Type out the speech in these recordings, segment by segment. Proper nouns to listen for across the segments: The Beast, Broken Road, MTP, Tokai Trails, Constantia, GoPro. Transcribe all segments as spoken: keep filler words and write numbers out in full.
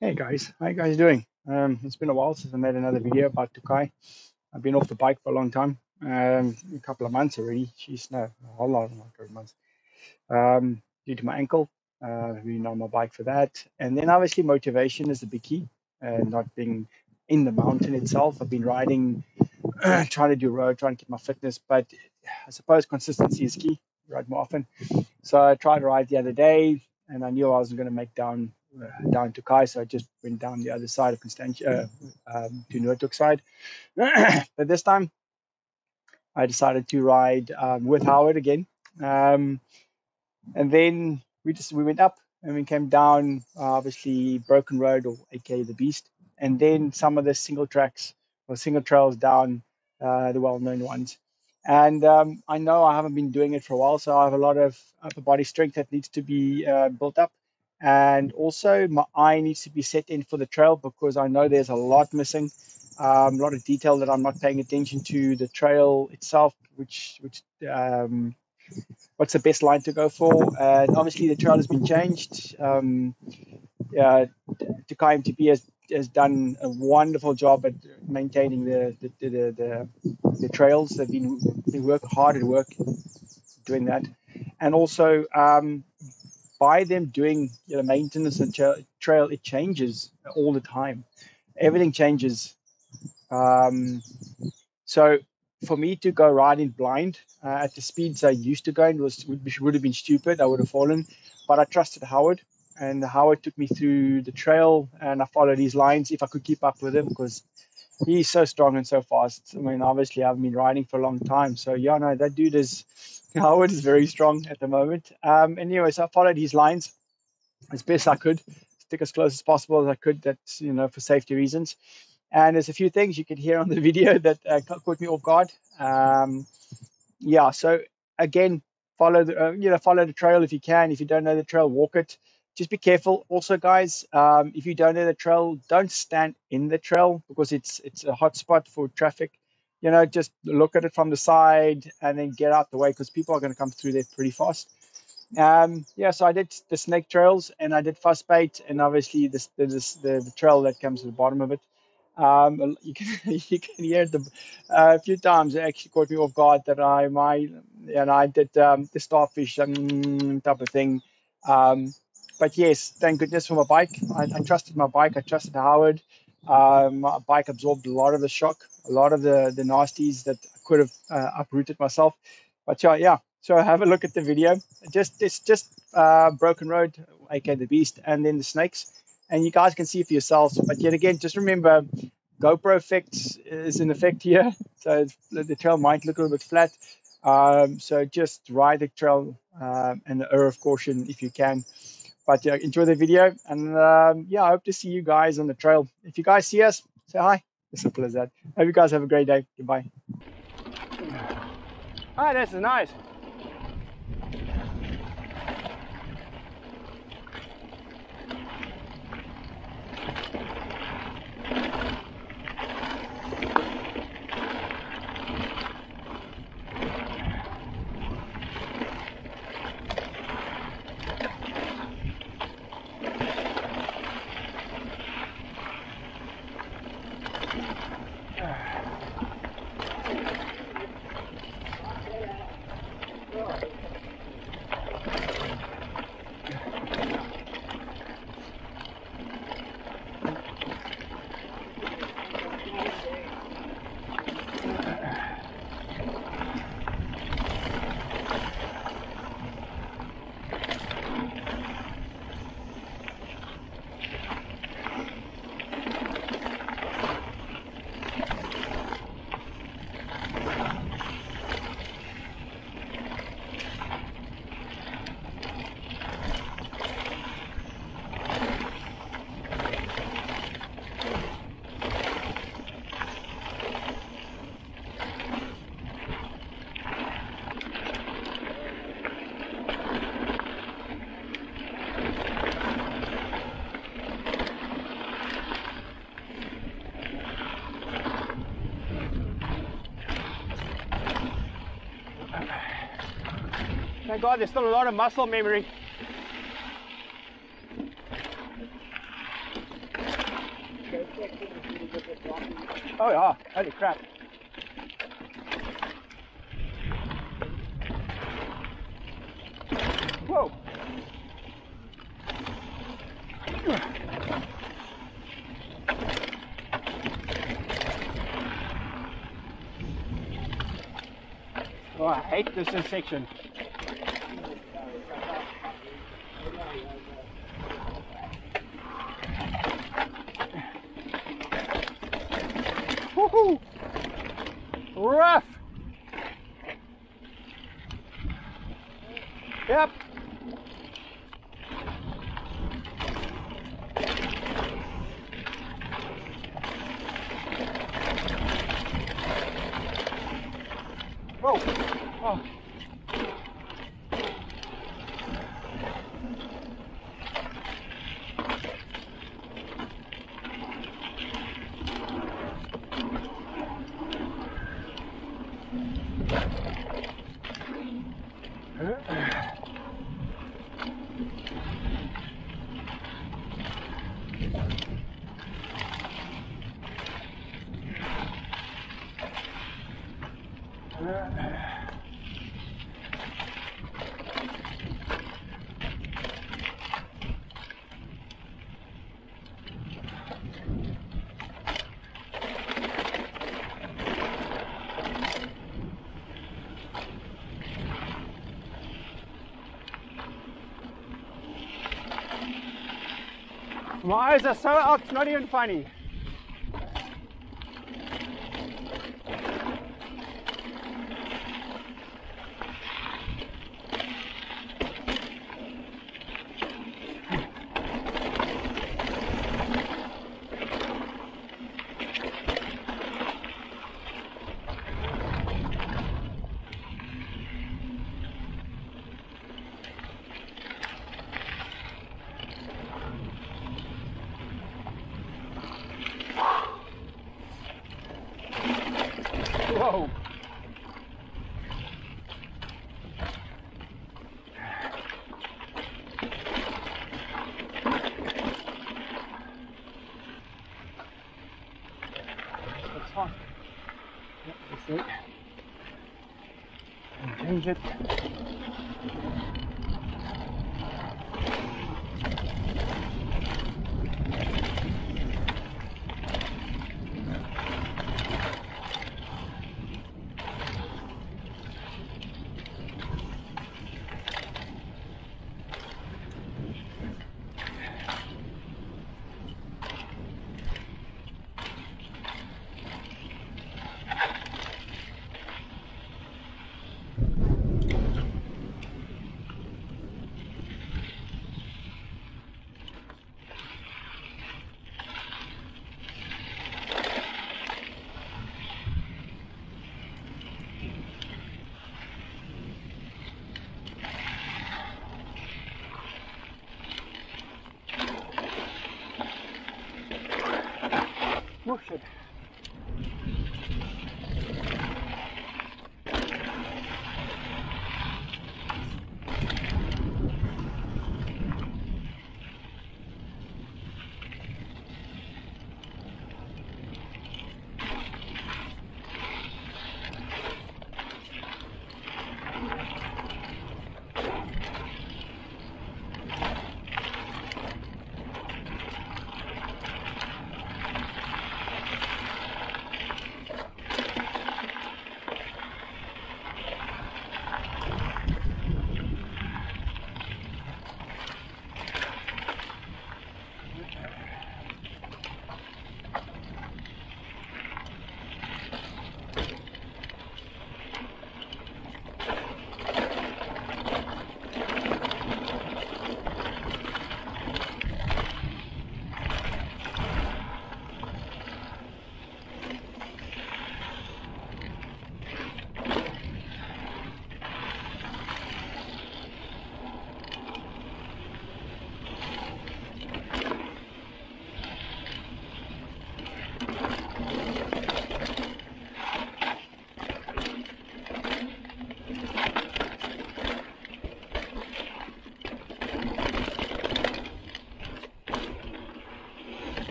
Hey guys, how you guys doing? Um, it's been a while since I made another video about Tokai. I've been off the bike for a long time, um, a couple of months already. She's no, a whole lot of months. Um, due to my ankle, uh, I've been on my bike for that. And then obviously motivation is the big key, uh, not being in the mountain itself. I've been riding, trying to do road, trying to keep my fitness, but I suppose consistency is key. You ride more often. So I tried to ride the other day and I knew I wasn't going to make down Uh, down to Kai, so I just went down the other side of Constantia, uh, um, to Noortuk side. But this time, I decided to ride um, with Howard again, um, and then we just we went up and we came down, uh, obviously Broken Road, or A K A The Beast, and then some of the single tracks or single trails down, uh, the well-known ones. And um, I know I haven't been doing it for a while, so I have a lot of upper body strength that needs to be uh, built up. And also my eye needs to be set in for the trail, because I know there's a lot missing, um, a lot of detail that I'm not paying attention to. The trail itself, which which um, what's the best line to go for? And obviously the trail has been changed. Um, uh, Tokai M T P has has done a wonderful job at maintaining the the the the, the, the trails. They've been they work hard at work doing that, and also. Um, By them doing you know, maintenance and tra trail, it changes all the time. Everything changes. Um, so for me to go riding blind uh, at the speeds I used to go in was would, be, would have been stupid. I would have fallen. But I trusted Howard, and Howard took me through the trail, and I followed his lines if I could keep up with him, because he's so strong and so fast. I mean, obviously I've been riding for a long time, so yeah, no, that dude is. Howard is very strong at the moment. Um, anyway, so I followed his lines as best I could, stick as close as possible as I could. That's, you know, for safety reasons. And there's a few things you could hear on the video that uh, caught me off guard. Um, yeah, so again, follow the, uh, you know, follow the trail if you can. If you don't know the trail, walk it. Just be careful. Also, guys, um, if you don't know the trail, don't stand in the trail, because it's it's a hot spot for traffic. You know, just look at it from the side and then get out the way, because people are going to come through there pretty fast. Um, yeah, so I did the snake trails, and I did fast bait, and obviously this, this, the, the trail that comes to the bottom of it. Um, you can you can hear it the, uh, a few times. It actually caught me off guard that I my and I did um, the starfish um, type of thing. Um, but yes, thank goodness for my bike. I, I trusted my bike. I trusted Howard. Um, my bike absorbed a lot of the shock, a lot of the the nasties that I could have uh, uprooted myself. But yeah, yeah. So have a look at the video. Just it's just uh, Broken Road, A K A The Beast, and then the snakes, and you guys can see for yourselves. But yet again, just remember, GoPro effects is in effect here, so the trail might look a little bit flat. Um, so just ride the trail um, and the air of caution if you can. But yeah, enjoy the video, and um, yeah, I hope to see you guys on the trail. If you guys see us, say hi. As simple as that. Hope you guys have a great day. Goodbye. Ah, this is nice. Thank God there's still a lot of muscle memory. Oh yeah, holy crap. Whoa. Oh, I hate this section. Woohoo! Rough! Yep. Whoa! Oh. My eyes are so out, it's not even funny. Whoa! It's hot. Yep, that's it. And change it. Oh shit.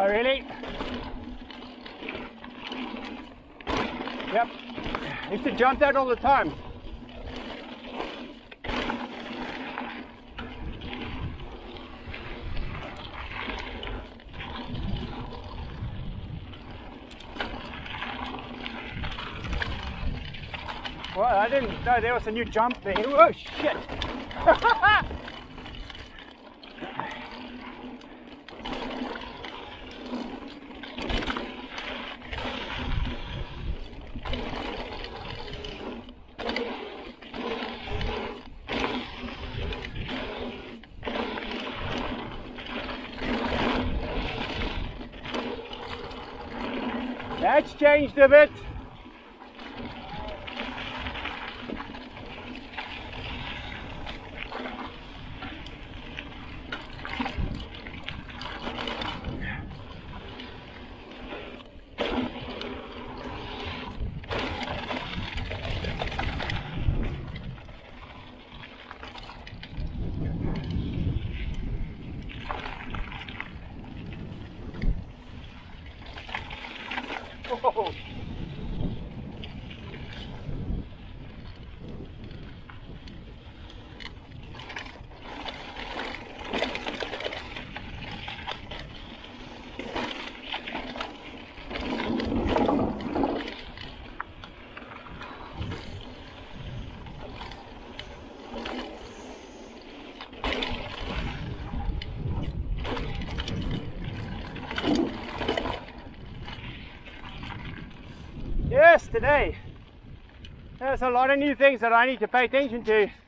Oh, really? Yep. I used to jump that all the time. Well, I didn't know there was a new jump thing. Oh, shit! That's changed a bit. Whoa. Today, there's a lot of new things that I need to pay attention to.